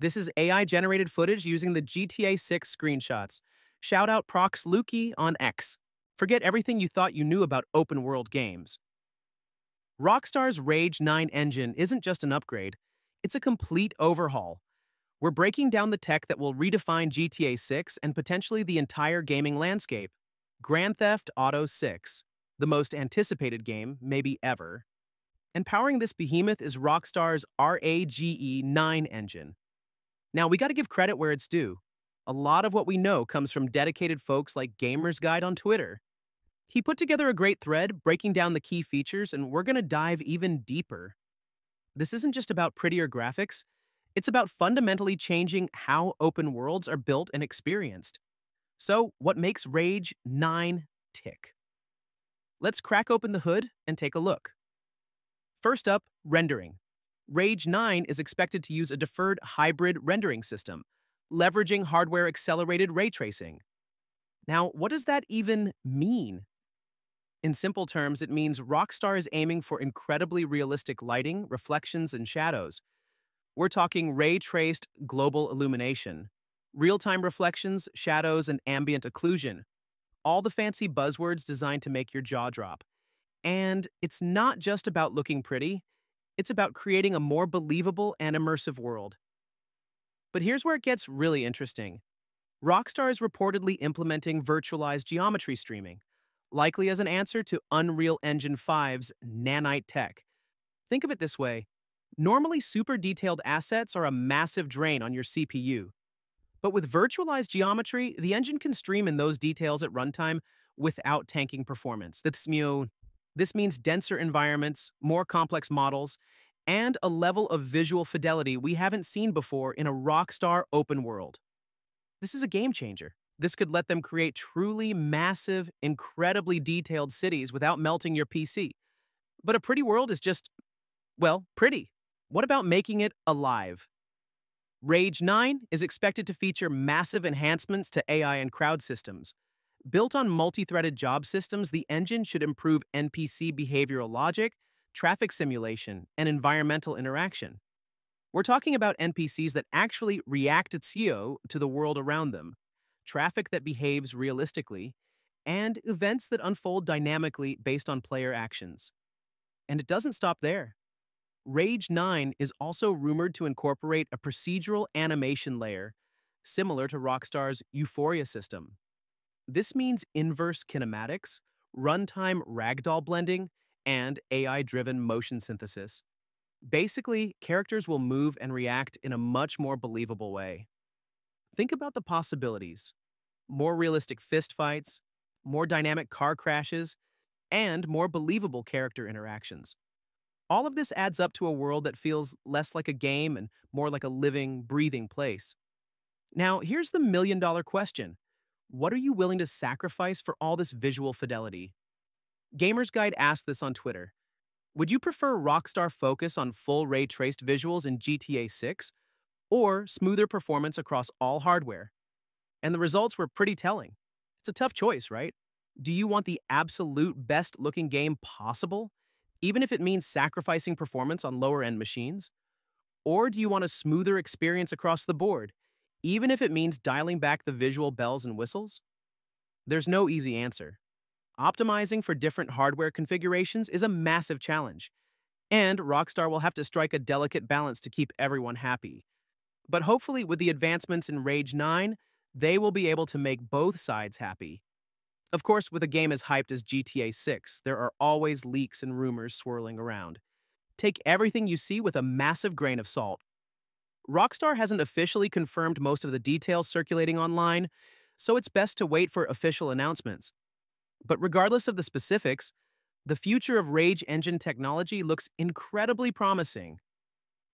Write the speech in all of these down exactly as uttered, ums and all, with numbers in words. This is A I-generated footage using the G T A six screenshots. Shout out ProxLuki on X. Forget everything you thought you knew about open-world games. Rockstar's Rage nine engine isn't just an upgrade, it's a complete overhaul. We're breaking down the tech that will redefine G T A six and potentially the entire gaming landscape. Grand Theft Auto six, the most anticipated game, maybe ever. And powering this behemoth is Rockstar's Rage nine engine. Now, we gotta give credit where it's due. A lot of what we know comes from dedicated folks like Gamers Guide on Twitter. He put together a great thread breaking down the key features, and we're gonna dive even deeper. This isn't just about prettier graphics, it's about fundamentally changing how open worlds are built and experienced. So, what makes Rage nine tick? Let's crack open the hood and take a look. First up, rendering. Rage nine is expected to use a deferred hybrid rendering system, leveraging hardware-accelerated ray tracing. Now, what does that even mean? In simple terms, it means Rockstar is aiming for incredibly realistic lighting, reflections, and shadows. We're talking ray-traced global illumination, real-time reflections, shadows, and ambient occlusion. All the fancy buzzwords designed to make your jaw drop. And it's not just about looking pretty, it's about creating a more believable and immersive world. But here's where it gets really interesting. Rockstar is reportedly implementing virtualized geometry streaming, likely as an answer to Unreal Engine five's Nanite tech. Think of it this way. Normally, super detailed assets are a massive drain on your C P U. But with virtualized geometry, the engine can stream in those details at runtime without tanking performance. That's, you know, this means denser environments, more complex models, and a level of visual fidelity we haven't seen before in a Rockstar open world. This is a game changer. This could let them create truly massive, incredibly detailed cities without melting your P C. But a pretty world is just, well, pretty. What about making it alive? Rage nine is expected to feature massive enhancements to A I and crowd systems. Built on multi-threaded job systems, the engine should improve N P C behavioral logic, traffic simulation, and environmental interaction. We're talking about N P Cs that actually react to the world around them, traffic that behaves realistically, and events that unfold dynamically based on player actions. And it doesn't stop there. Rage nine is also rumored to incorporate a procedural animation layer, similar to Rockstar's Euphoria system. This means inverse kinematics, runtime ragdoll blending, and A I-driven motion synthesis. Basically, characters will move and react in a much more believable way. Think about the possibilities. More realistic fistfights, more dynamic car crashes, and more believable character interactions. All of this adds up to a world that feels less like a game and more like a living, breathing place. Now, here's the million-dollar question. What are you willing to sacrifice for all this visual fidelity? Gamers Guide asked this on Twitter. Would you prefer Rockstar focus on full ray-traced visuals in G T A six or smoother performance across all hardware? And the results were pretty telling. It's a tough choice, right? Do you want the absolute best-looking game possible, even if it means sacrificing performance on lower-end machines? Or do you want a smoother experience across the board, even if it means dialing back the visual bells and whistles? There's no easy answer. Optimizing for different hardware configurations is a massive challenge, and Rockstar will have to strike a delicate balance to keep everyone happy. But hopefully, with the advancements in Rage nine, they will be able to make both sides happy. Of course, with a game as hyped as G T A six, there are always leaks and rumors swirling around. Take everything you see with a massive grain of salt. Rockstar hasn't officially confirmed most of the details circulating online, so it's best to wait for official announcements. But regardless of the specifics, the future of Rage engine technology looks incredibly promising.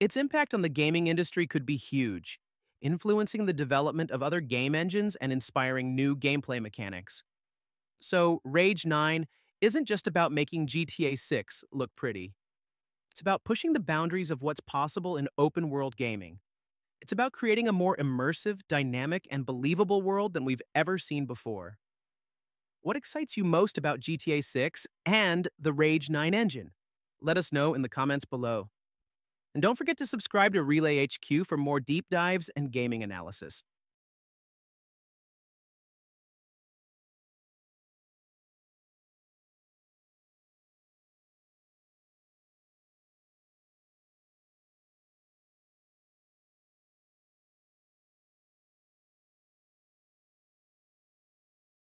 Its impact on the gaming industry could be huge, influencing the development of other game engines and inspiring new gameplay mechanics. So, Rage nine isn't just about making G T A six look pretty. It's about pushing the boundaries of what's possible in open-world gaming. It's about creating a more immersive, dynamic, and believable world than we've ever seen before. What excites you most about G T A six and the Rage nine engine? Let us know in the comments below. And don't forget to subscribe to Relay H Q for more deep dives and gaming analysis.